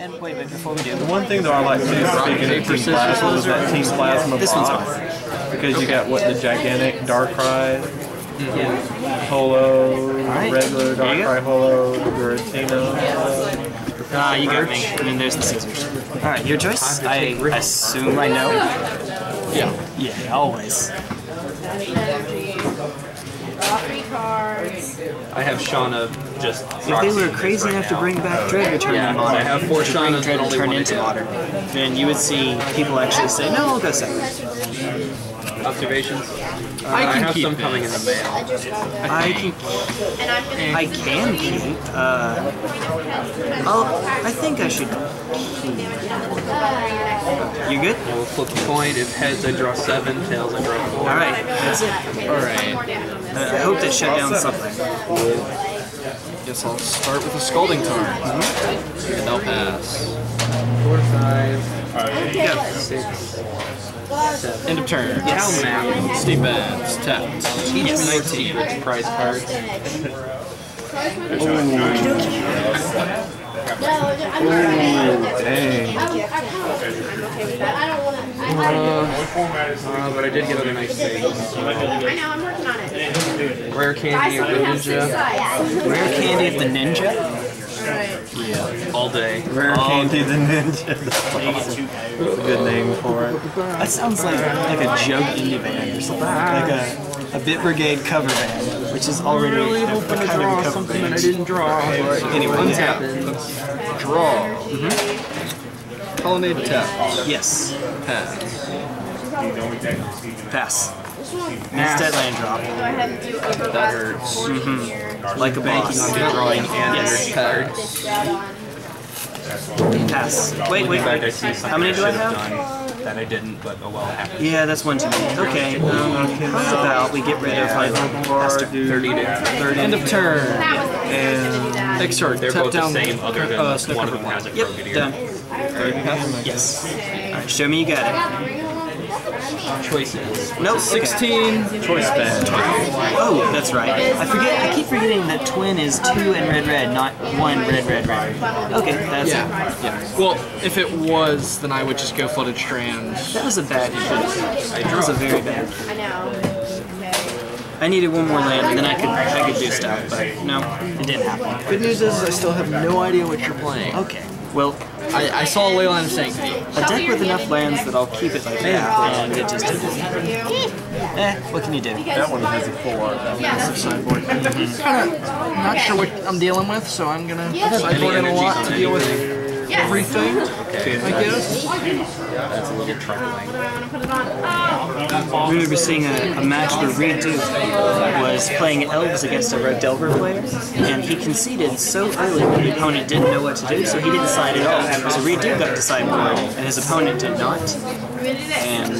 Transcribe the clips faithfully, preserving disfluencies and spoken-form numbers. And wait, wait, before we do. The one thing though I like to do, speaking of Team Plasma, is that Team Plasma this box. One's hard. Because okay. You got, what, the gigantic Darkrai, yeah. Holo, right. Regular Darkrai Holo, Giratina. Ah, uh, you got me. And then there's the scissors. Alright, your choice? I assume I know. Yeah. Yeah, always. I have Shauna just. If they were crazy enough right to bring back Dredge return yeah, to modern, I have four Shaunas that only turn into modern, then you would see people actually say, "No, I'll go second." Observations. Uh, I can I have keep some this. Coming in the mail. I can. I can keep. Uh, I'll, I think I should keep. You good? We'll flip the coin. If heads, I draw seven. Tails, I draw four. All right, that's it. All right. Uh, I hope that shut down something. Guess I'll start with a Scalding Tar. Mm-hmm. And I'll pass. Four, five, right. Go. Six, seven. End of turn. Yes. Map. Steam baths. Tapped. Yes. nineteen. Rich prize cards. Oh. Oh, dang. Uh, uh, but I did get other nice things. I know, I'm working on it. Rare Candy of the Ninja. Rare Candy of the Ninja? Yeah, all day. Rare all Candy the Ninja. That's a good name for it. That sounds like, like a joke indie band or something. Like a, a Bit Brigade cover band. Which is already really a, a kind of a something that I didn't draw. Okay. Anyway, let's yeah. Let's draw. Mm-hmm. Colonnade tap. Yes. Pass. Pass. That's Deadland drop. That hurts. Mm-hmm. Like a banking on drawing and yes. Cards. Pass. Wait, wait, wait. How many do I have? That I didn't, but oh well, it happened. Yeah, that's one too many. Okay, um, how about we get rid yeah, of like Master thirty to thirty end of turn and exert. They're both down the same, other than uh, one of them has a yep, Crocodeer. Done. Yes. All right, show me you got it. Choices. Nope. sixteen. Okay. Choice band. Oh, that's right. I forget. I keep forgetting that twin is two and red red, not one red red red. Okay, that's yeah. it. Yeah. Well, if it was, then I would just go flooded strand. That was a bad issue. That was a very bad. I know. I needed one more land, and then I could I could do stuff, but no, it didn't happen. Good news is I still have no idea what you're playing. Okay. Well. I, I saw Leyline of Sanctity. A deck with enough lands that I'll keep it like that, and it just didn't. Eh, what can you do? That one has a full art. Massive sideboard. I'm not sure what I'm dealing with, so I'm gonna sideboard in a lot to deal with everything. Okay. I guess. That's a little troubling. We remember seeing a, a match where Reid Duke was playing elves against a Red Delver player, and he conceded so early that the opponent didn't know what to do, so he didn't decide at all. So Reid Duke got to sideboard, and his opponent did not. And he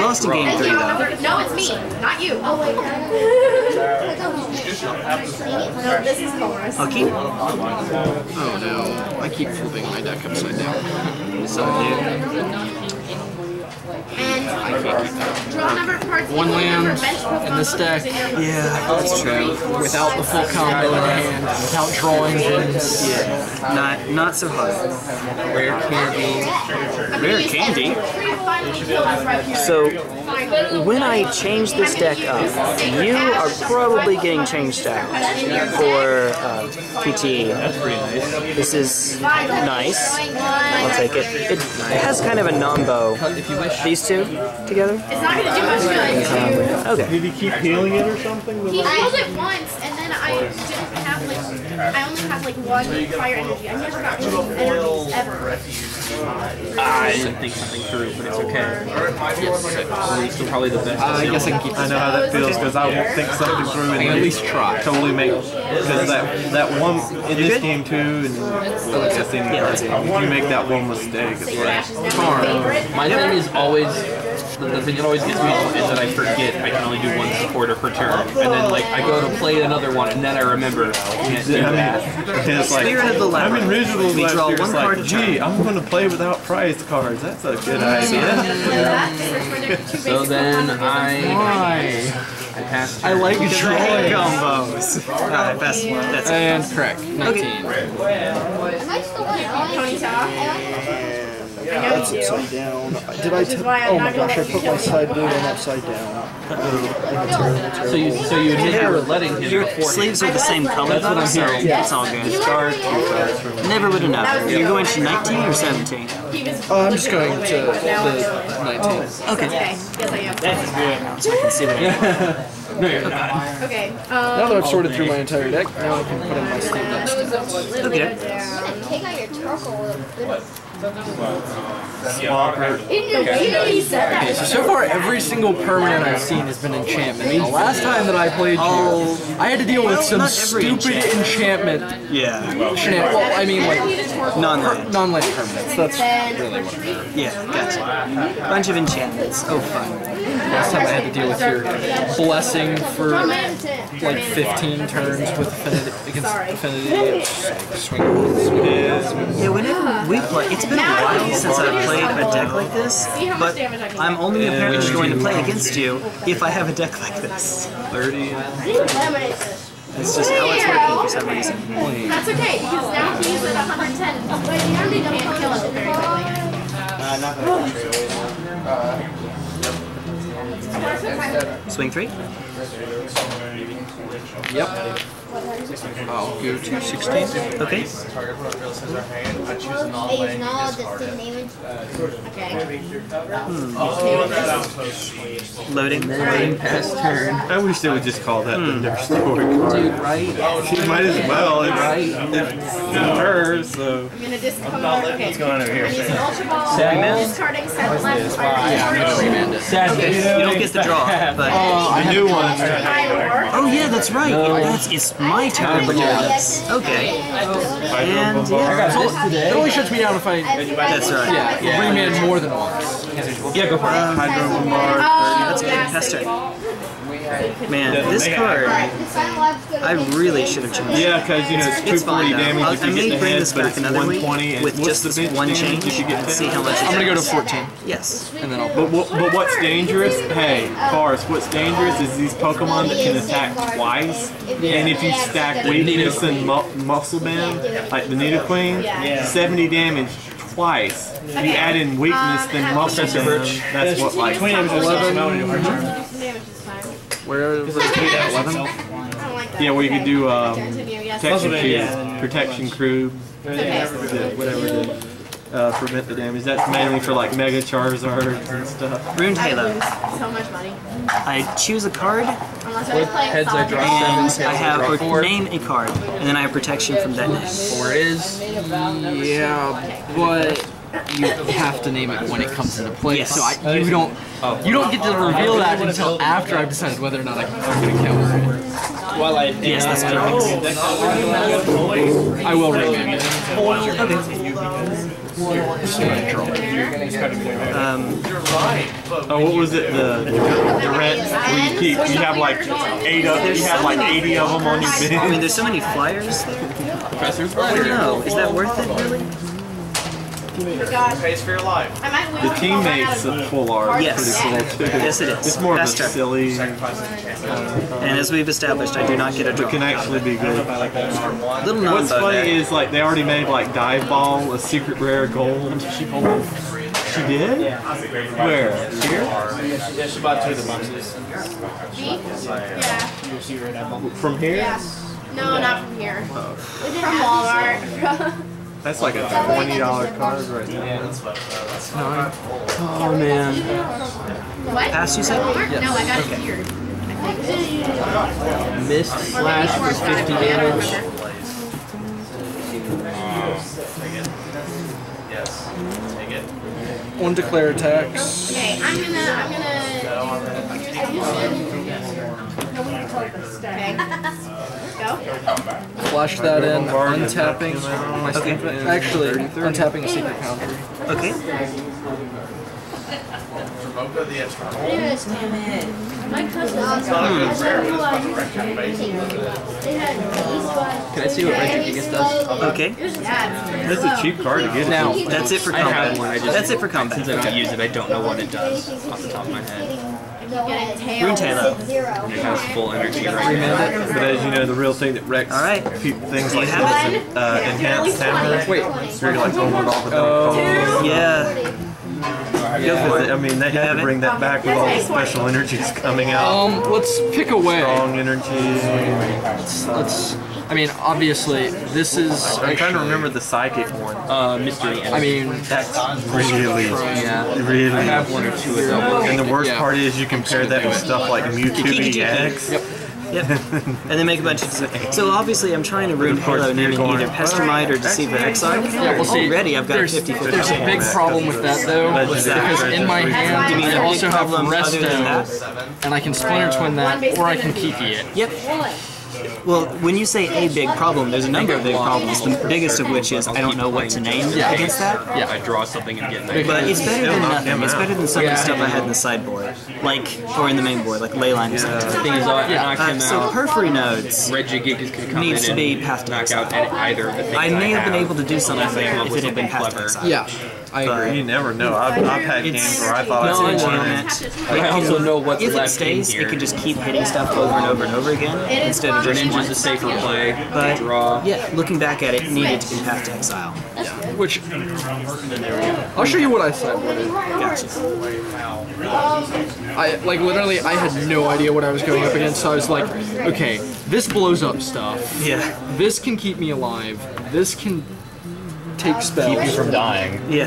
lost a game three, though. No, it's me, not you. Oh, wait. No, this is Chorus. I'll keep. Oh, no. I keep flipping my deck upside down. So I do. And one land in this deck. Yeah, that's true. Without the full combo and without drawing this. Yeah, not not so hard. Rare Candy. Rare Candy. So when I change this deck up, you are probably getting changed out for uh, P T E. This is nice. I'll take it. It, it has kind of a nombo. These two together? It's not going to do much good. Um, okay. Did he keep healing it or something? He healed it once, and then I didn't have like, I only have like one fire energy. I never got two energies ever. I didn't think something through, but it's okay. Yes. Still probably the best. Uh, I guess I can keep this. I know how that feels because I won't think something through and at least try. Totally make because that that one in this good? Game too, and well, I guess in yeah, if you make that one mistake, it's like charm. My thing is always. The thing that always gets me is that I forget I can only do one supporter per turn, and then like I go to play another one, and then I remember. Can't do that. It's like I'm in Rituals last year. It's like, gee, I'm going to play without prize cards. That's a good idea. So then I. I like drawing combos. Alright, best one. That's and correct. nineteen. Okay. that's upside down. Did I tip? Oh my gosh, I put my side boot on upside down. I'm terrible, terrible. So you, so you admit you were letting him Your before sleeves him. Are the same color, though, so yeah. It's all good. Start, start. Never would have known. You're going to nineteen or seventeen? Oh, I'm just going to the nineteen. Okay. That's good. I can see that. No, you're not. Okay. Um, now that I've sorted through my entire deck, now I can put in my sleeve next to it. Okay. Take out your charcoal. Okay, so far every single permanent I've seen has been enchantment. The last time that I played you, I had to deal with some stupid enchantment. Yeah. Well, I mean, like, non-land. Non-land permanents. That's really what it is. Yeah, gotcha. Bunch of enchantments. Oh, fun. Last time I had to deal with your blessing for like fifteen turns with affinity against affinity. Yeah, whenever we play, it's been a while since I've played a deck like this, but I'm only apparently going to play against you if I have a deck like this. thirty. It's just how it's working for some reason. That's okay, because now he's at one ten. You can't kill it very quickly. Swing three? Yep. I'll go to sixteen. Okay. Hmm. Loading. Loading past turn. I wish they would just call that hmm. their story card. Dude, right? She might as well. It's, right. It's, it's her, so. I'm gonna discard. Okay. What's going on over here? Sadness? Sadness. Sadness. You don't get the draw, but. Oh, I knew one. Oh, yeah, that's right. No. That's, it's my turn. Yes. Okay. And yeah, it only shuts me down if I. That's right. Yeah. yeah. Remand more than once. Yeah, go for it. Um, Hydro one more. That's good. Pester. Man, yeah, this card, I really should have changed. Yeah, because you know it's, it's fine. Damage I may bring this back another week with just this one change and see how much. I'm gonna go to fourteen. Yes. And then I'll. But what, but what's dangerous? Hey, Forrest, what's dangerous is these Pokemon that can attack twice, yeah. and if you stack weakness and mu muscle band, like the Nidoqueen, yeah. seventy damage. Twice. You okay. add in weakness, um, then muscle band. That's what like eleven. Where was it? eleven? Yeah, where you could do um, protection crew, yeah. protection crew, okay. yeah, whatever to uh, prevent the damage. That's mainly for like Mega Charizard and stuff. Runed Halo. So much money. I choose a card. With heads I draw and seven, I have I or name a card, and then I have protection from that name. Or is yeah, but. You have to name it when it comes into play, yes. so I, you don't you don't get to reveal that until after I've decided whether or not I'm going to counter it. Well, I yes, that's correct. Oh. I will rename it. Okay. Um, oh, what was it? The the rent you keep? You have like eight of you have like eighty of them on your bin. I mean, there's so many flyers. Professor, I don't know. Is that worth it? Really? Pays for your life. The teammates of full art. Yes, cool yes, it is. It's more Best of a silly. Uh, and as we've established, I do not get a draw. It can actually be good. Little What's funny is like they already made like dive ball a secret rare gold. She did? Yeah. Where? Here? Yeah, she bought two of the boxes. Yeah. From here? No, not from here. From Walmart. That's like a twenty dollar card right now. Yeah, that's that's no. Oh man. What? Pass you said? Yes. No, I got okay. it here. I think Missed slash for fifty damage. Yes. Take it. One declare attacks. Okay, I'm gonna. I'm gonna. Okay. Go. Flash that in, untapping my okay. Actually, untapping a secret counter. Okay. Hmm. Can I see what Reid Duke does? Okay. That's a cheap card to get. Now, that's it for combat. That's it for combat. Since I don't use it, I don't know what it does off the top of my head. Rune Halo. It has full energy right now. But as you know, the real thing that wrecks All right. things like this, uh, enhanced stamina. Wait, you're like overwhelmed with that. Yeah. Yeah. I mean, they had to bring that back with all the special energies coming out. Um, let's pick away. Strong energies. Let's. I mean, obviously, this is. I'm trying to remember the psychic one. Uh, Mystery. I mean, that's really, yeah. really. I have one or two of them. And the worst yeah. part is you compare that with stuff like Mewtwo E X. Yep. Yep. And they make a bunch of... So obviously I'm trying to root Halo naming either Pestermite or Deceiver Exarch. Yeah, we'll see. Already I've got fifty fifty. There's a big problem with that though, because in my hand I also have Resto, and I can Splinter Twin that, or I can Kiki it. Yep. Well, when you say a big problem, there's a number of big problems, the biggest of which is I don't know what to name yeah. against that. Yeah, I draw something and get an idea. But it's better than nothing. It's better than some of the stuff I had in the sideboard, like, or in the main board, like Leyline of Sanctity. The thing is, I yeah. uh, so Porphyry Nodes needs to be Path to Exile. I may have been able to do something there if it had been Path to Exile. Yeah. I agree. But you never know. I've, I've had games where I thought no, it's enchantment. I also know what's left in here. If it stays, it could just keep hitting stuff over and over and over again instead of just Greninja's a safer play. But draw. Yeah, looking back at it, it needed to be Path to Exile. Yeah. Which I'll show you what I said. Gotcha. I like literally, I had no idea what I was going up against, so I was like, okay, this blows up stuff. Yeah. This can keep me alive. This can. Take spells. Keep you from dying. Yeah.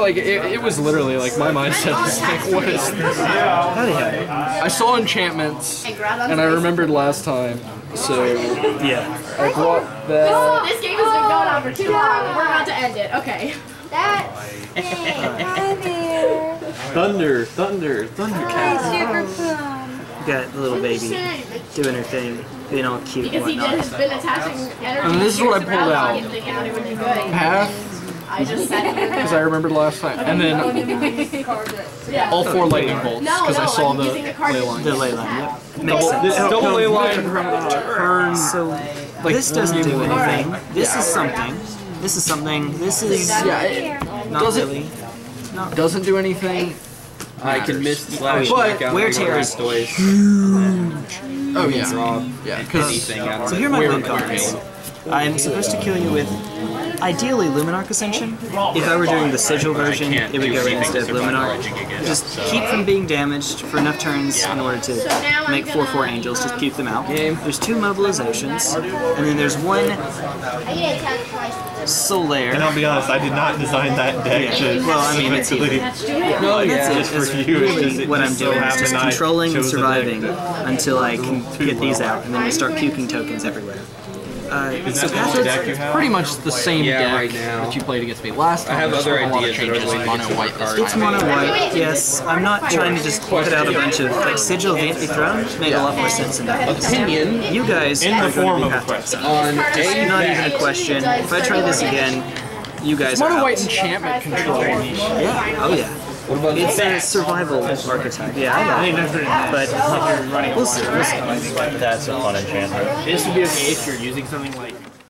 Like, it, it was literally like my mindset was like, what is this? I saw enchantments, and I remembered last time, so. Yeah. I brought that. This, this game has been going on for too long. We're about to end it. Okay. That's Thunder, thunder, thundercats. Got the little baby doing her thing, being all cute and whatnot. Because he did, has been attaching energy. And this is what I pulled out. Path. I just said it. Because I remembered last time. And then all four lightning bolts, because I saw the ley line. The ley line, yep. Double ley line, turn. So this doesn't do anything. This is something. This is something. This is... Yeah, it doesn't... Doesn't do anything. Matters. I can miss the slash back out. Wear tear is huge. Oh yeah. Yeah. yeah. So here are my win cards. I'm supposed to kill you with, ideally, Luminarch Ascension. If I were doing the Sigil version, it would go instead of Luminarch. Just keep them being damaged for enough turns in order to make four four angels, just keep them out. There's two mobilizations, and then there's one Solaire. And I'll be honest, I did not design that deck to yeah. well, I mean, it's even. No, like, yeah. Just for it's you, really just, what I'm doing is just controlling and surviving until I can get these out, and then I start puking tokens everywhere. Uh, so Path to Exile is pretty much the same yeah, deck right now. That you played against me last time. I have other ideas that are like mono-white this time. It's mono-white, yes. I'm not trying to just put out a bunch of, like, Sigil of the Empty Throne made yeah. a lot more sense than that. Opinion. You guys in the form of a question. On a not even a question. If I try this again, you guys are mono-white enchantment control. Yeah, oh yeah. It's a survival archetype. Yeah, I know. But we'll see. That's a fun enchantment. This would be okay if you're using something like.